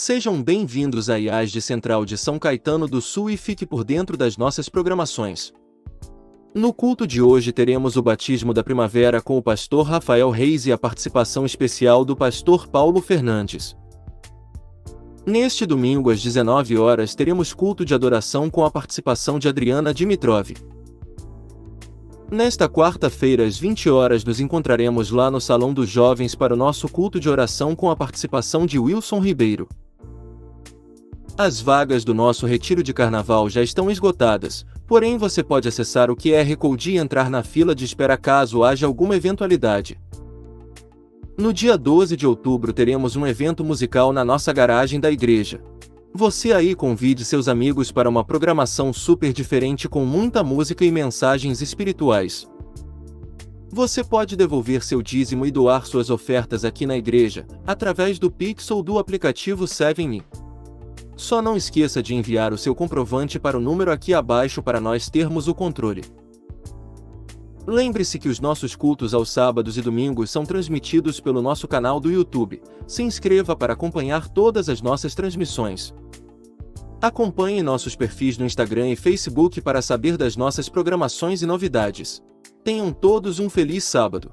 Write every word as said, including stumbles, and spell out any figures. Sejam bem-vindos à I A S D Central de São Caetano do Sul e fique por dentro das nossas programações. No culto de hoje teremos o batismo da primavera com o pastor Rafael Reis e a participação especial do pastor Paulo Fernandes. Neste domingo às dezenove horas teremos culto de adoração com a participação de Adriana Dimitrov. Nesta quarta-feira às vinte horas nos encontraremos lá no Salão dos Jovens para o nosso culto de oração com a participação de Wilson Ribeiro. As vagas do nosso retiro de carnaval já estão esgotadas, porém você pode acessar o Q R Code e entrar na fila de espera caso haja alguma eventualidade. No dia doze de outubro teremos um evento musical na nossa garagem da igreja. Você aí convide seus amigos para uma programação super diferente com muita música e mensagens espirituais. Você pode devolver seu dízimo e doar suas ofertas aqui na igreja, através do Pix ou do aplicativo Seven. Só não esqueça de enviar o seu comprovante para o número aqui abaixo para nós termos o controle. Lembre-se que os nossos cultos aos sábados e domingos são transmitidos pelo nosso canal do YouTube. Se inscreva para acompanhar todas as nossas transmissões. Acompanhe nossos perfis no Instagram e Facebook para saber das nossas programações e novidades. Tenham todos um feliz sábado!